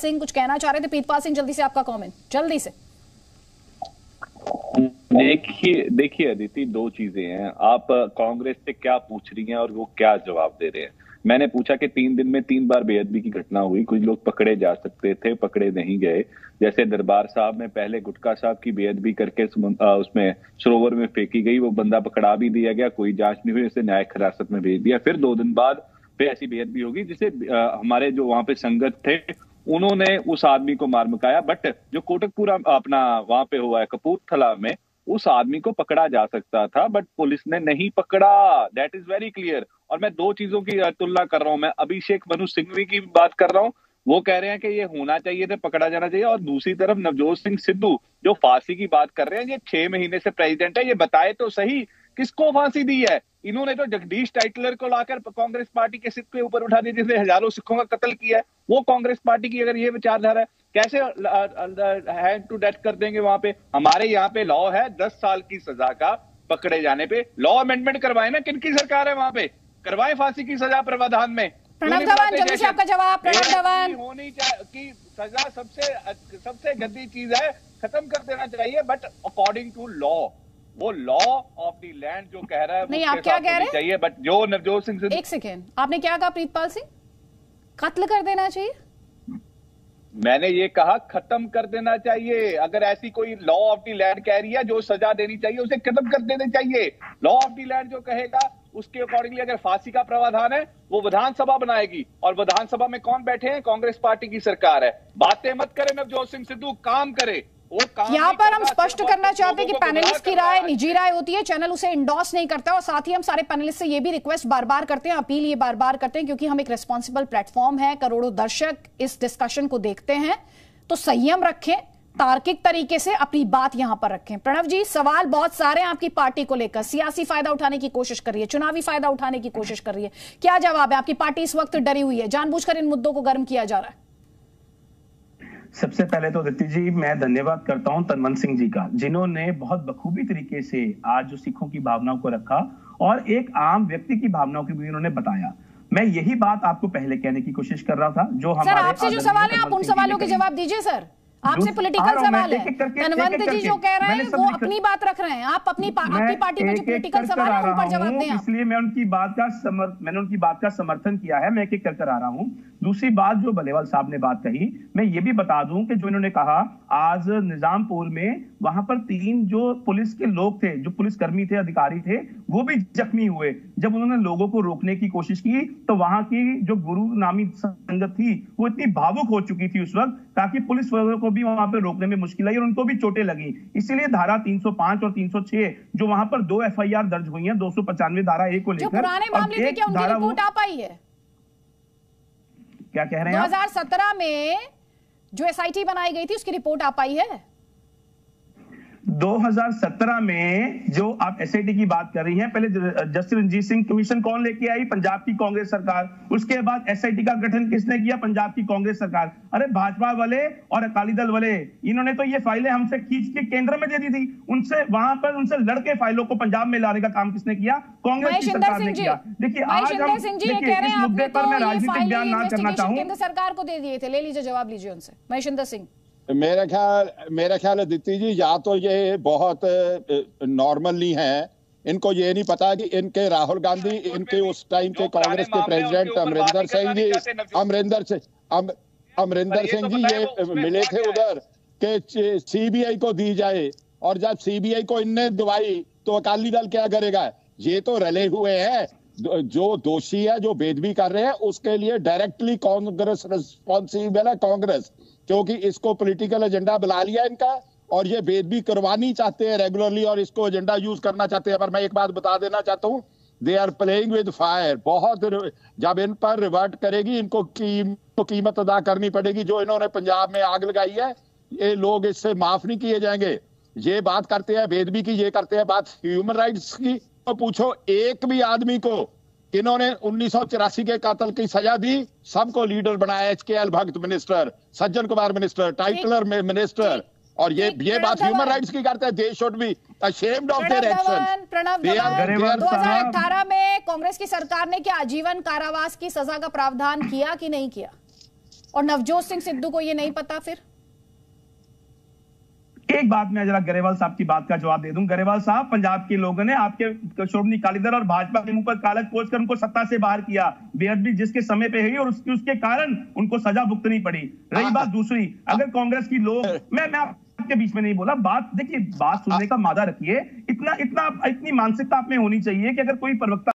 सिंह कुछ कहना चाह रहे थे, पीतपाल सिंह जल्दी से आपका कमेंट जल्दी से। देखिए अदिति, दो चीजें हैं, आप कांग्रेस से क्या पूछ रही हैं और वो क्या जवाब दे रहे हैं। मैंने पूछा कि 3 दिन में 3 बार बेअदबी की घटना हुई, कुछ लोग पकड़े जा सकते थे, पकड़े नहीं गए। जैसे दरबार साहब में पहले गुटका साहब की बेअदबी करके उसमें सरोवर में फेंकी गई, वो बंदा पकड़ा भी दिया गया, कोई जांच नहीं हुई, उसे न्यायिक हिरासत में भेज दिया। फिर 2 दिन बाद फिर ऐसी बेअदबी होगी जिसे हमारे जो वहां पे संगत थे उन्होंने उस आदमी को मार मुकाया। बट जो कोटकपुरा अपना वहां पे हुआ है कपूरथला में, उस आदमी को पकड़ा जा सकता था बट पुलिस ने नहीं पकड़ा, दैट इज वेरी क्लियर। और मैं 2 चीजों की तुलना कर रहा हूं, मैं अभिषेक मनु सिंघवी की बात कर रहा हूं, वो कह रहे हैं कि ये होना चाहिए था, पकड़ा जाना चाहिए, और दूसरी तरफ नवजोत सिंह सिद्धू जो फांसी की बात कर रहे हैं, ये 6 महीने से प्रेसिडेंट है, ये बताए तो सही किसको फांसी दी है। इन्होंने तो जगदीश टाइटलर को लाकर कांग्रेस पार्टी के सिर पे ऊपर उठा दिया, जिसने हजारों सिखों का कत्ल किया है। वो कांग्रेस पार्टी की अगर ये विचारधारा है, कैसे हैंड टू डेथ कर देंगे वहां पे। हमारे यहाँ पे लॉ है 10 साल की सजा का, पकड़े जाने पे लॉ अमेंडमेंट करवाए ना, किनकी सरकार है वहां पे, करवाए फांसी की सजा प्रावधान में। प्रणव धवन जल्दी से आपका जवाब। प्रणव धवन, होनी चाहिए सजा, सबसे गंदी चीज है, खत्म कर देना चाहिए, बट अकॉर्डिंग टू लॉ, वो लॉ ऑफ द लैंड जो कह रहा है नहीं, आप क्या कह रहे हैं चाहिए। बट जो नवजोत सिंह सिद्धू, एक सेकेंड, आपने क्या कहा प्रीतपाल सिंह, कत्ल कर देना चाहिए? मैंने ये कहा खत्म कर देना चाहिए, अगर ऐसी कोई लॉ ऑफ द लैंड कह रही है जो सजा देनी चाहिए उसे खत्म कर देना चाहिए। लॉ ऑफ द लैंड जो कहेगा उसके अकॉर्डिंगली अगर फांसी का प्रावधान है वो विधानसभा बनाएगी, और विधानसभा में कौन बैठे हैं, कांग्रेस पार्टी की सरकार है। बातें मत करें नवजोत सिंह सिद्धू, काम करे। यहाँ पर हम स्पष्ट करना चाहते हैं कि पैनलिस्ट की राय निजी राय होती है, चैनल उसे इंडोर्स नहीं करता, और साथ ही हम सारे पैनलिस्ट से ये भी रिक्वेस्ट बार बार करते हैं, अपील ये बार बार करते हैं, क्योंकि हम एक रिस्पॉन्सिबल प्लेटफॉर्म है, करोड़ों दर्शक इस डिस्कशन को देखते हैं, तो संयम रखें, तार्किक तरीके से अपनी बात यहां पर रखें। प्रणव जी, सवाल बहुत सारे हैं आपकी पार्टी को लेकर, सियासी फायदा उठाने की कोशिश कर रही है, चुनावी फायदा उठाने की कोशिश कर रही है, क्या जवाब है? आपकी पार्टी इस वक्त डरी हुई है, जानबूझकर इन मुद्दों को गर्म किया जा रहा है। सबसे पहले तो दत्ती जी, मैं धन्यवाद करता हूं तनवंत सिंह जी का, जिन्होंने बहुत बखूबी तरीके से आज जो सिखों की भावनाओं को रखा और एक आम व्यक्ति की भावनाओं को भी उन्होंने बताया। मैं यही बात आपको पहले कहने की कोशिश कर रहा था। जो हमारे सर आपसे जो सवाल है, आप उन सवालों के जवाब दीजिए सर, आपसे पॉलिटिकल सवाल है। तनवंत जी जो कह रहे हैं वो अपनी बात रख रहे हैं, आप अपनी पार्टी में जो पॉलिटिकल सवाल है उन पर जवाब दें। इसलिए मैंने उनकी बात का समर्थन किया है, मैं एक एक कर कर आ रहा हूँ। दूसरी बात जो बलेवाल साहब ने बात कही, मैं ये भी बता दूं कि जो इन्होंने कहा आज निजामपुर में, वहां पर 3 जो पुलिस के लोग थे, जो पुलिसकर्मी थे, अधिकारी थे, वो भी जख्मी हुए जब उन्होंने लोगों को रोकने की कोशिश की, तो वहां की जो गुरु नामी संगत थी वो इतनी भावुक हो चुकी थी उस वक्त, ताकि पुलिस वालों को भी वहां पर रोकने में मुश्किल आई और उनको भी चोटें लगी। इसीलिए धारा 305 और 306 जो वहां पर 2 FIR दर्ज हुई है, 295 धारा A को लेकर। क्या कह रहे हैं? 2017 में जो SIT बनाई गई थी उसकी रिपोर्ट आ पाई है। 2017 में जो आप SIT की बात कर रही हैं, पहले जस्टिस रंजीत सिंह कमीशन कौन लेके आई? पंजाब की कांग्रेस सरकार। उसके बाद SIT का गठन किसने किया? पंजाब की कांग्रेस सरकार। अरे भाजपा वाले और अकाली दल वाले, इन्होंने तो ये फाइलें हमसे खींच के केंद्र में दे दी थी, उनसे वहां पर उनसे लड़के फाइलों को पंजाब में लाने का काम किसने किया? कांग्रेस की सरकार ने किया। देखिए आज हम इस मुद्दे पर मैं राजनीतिक बयान ना करना चाहूंगा। केंद्र सरकार को दे दिए थे, ले लीजिए जवाब लीजिए उनसे। महेशिंदर सिंह, मेरा ख्याल है दित्ती जी, या तो ये बहुत नॉर्मली हैं, इनको ये नहीं पता कि इनके राहुल गांधी, इनके उस टाइम के कांग्रेस के प्रेसिडेंट अमरिंदर सिंह जी ये मिले थे उधर के CBI को दी जाए, और जब CBI को इनने दवाई तो अकाली दल क्या करेगा? ये तो रले हुए हैं, जो दोषी है, जो बेदबी कर रहे हैं उसके लिए डायरेक्टली कांग्रेस रिस्पॉन्सिबल है, कांग्रेस, क्योंकि इसको पॉलिटिकल एजेंडा बना लिया इनका, और ये बेदबी करवानी चाहते हैं रेगुलरली और इसको एजेंडा यूज करना चाहते हैं। पर मैं एक बात बता देना चाहता हूँ, they are playing with fire. बहुत जब इन पर रिवर्ट करेगी इनको कीमत अदा करनी पड़ेगी। जो इन्होंने पंजाब में आग लगाई है, ये लोग इससे माफ नहीं किए जाएंगे। ये बात करते हैं बेदबी की, ये करते हैं बात ह्यूमन राइट्स की, तो पूछो एक भी आदमी को इन्होंने 1984 के कातल की सजा दी, सबको लीडर बनाया, HKL Bhagat minister, Sajjan Kumar minister, Tytler में मिनिस्टर, और ये बात ह्यूमन राइट्स की करते हैं। They should be ashamed of their action. Pranav Dhawan, 2018 में कांग्रेस की सरकार ने क्या आजीवन कारावास की सजा का प्रावधान किया कि नहीं किया? और नवजोत सिंह सिद्धू को ये नहीं पता? फिर एक बात मैं जरा गरेवाल साहब की बात का जवाब दे दूं। गरेवाल साहब, पंजाब के लोगों ने आपके शिरोमणि अकाली दल और भाजपा के मुंह पर कागज पोंछ कर उनको सत्ता से बाहर किया। बेअदबी जिसके समय पे हुई और उसके कारण उनको सजा भुगतनी पड़ी। रही बात दूसरी, अगर कांग्रेस की लोग, मैं आपके बीच में नहीं बोला, बात देखिए, बात सुनने का मादा रखिए। इतनी मानसिकता आप में होनी चाहिए कि अगर कोई प्रवक्ता